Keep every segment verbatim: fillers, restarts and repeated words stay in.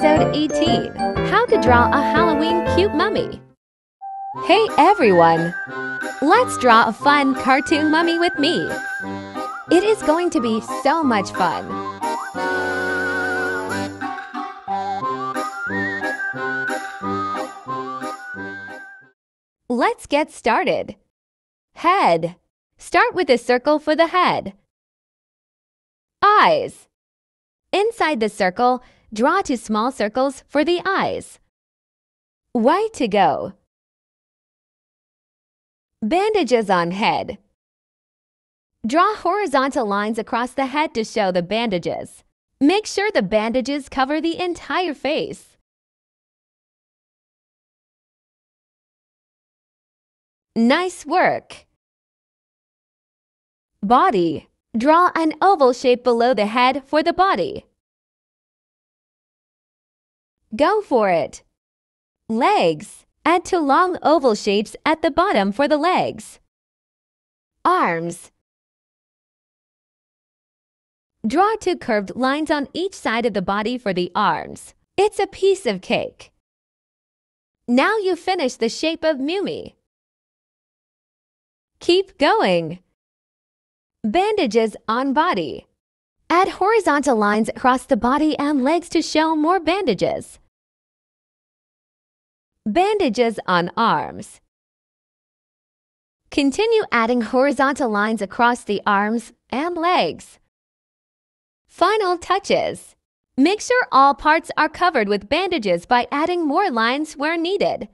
Episode eighteen, How to Draw a Halloween Cute Mummy. Hey everyone! Let's draw a fun cartoon mummy with me. It is going to be so much fun. Let's get started. Head. Start with a circle for the head. Eyes. Inside the circle, draw two small circles for the eyes. Way to go! Bandages on head. Draw horizontal lines across the head to show the bandages. Make sure the bandages cover the entire face. Nice work! Body. Draw an oval shape below the head for the body. Go for it! Legs. Add two long oval shapes at the bottom for the legs. Arms. Draw two curved lines on each side of the body for the arms. It's a piece of cake. Now you finish the shape of Mumi. Keep going. Bandages on body. Add horizontal lines across the body and legs to show more bandages. Bandages on arms. Continue adding horizontal lines across the arms and legs. Final touches. Make sure all parts are covered with bandages by adding more lines where needed.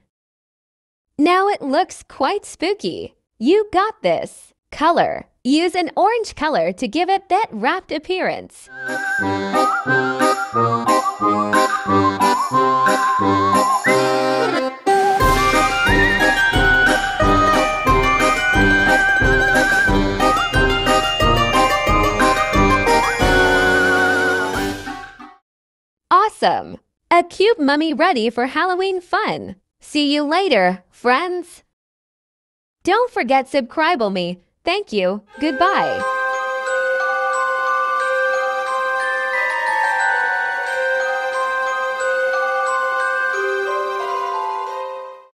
Now it looks quite spooky. You got this. Color. Use an orange color to give it that wrapped appearance. Awesome! A cute mummy ready for Halloween fun! See you later, friends! Don't forget subscribe me. Thank you. Goodbye.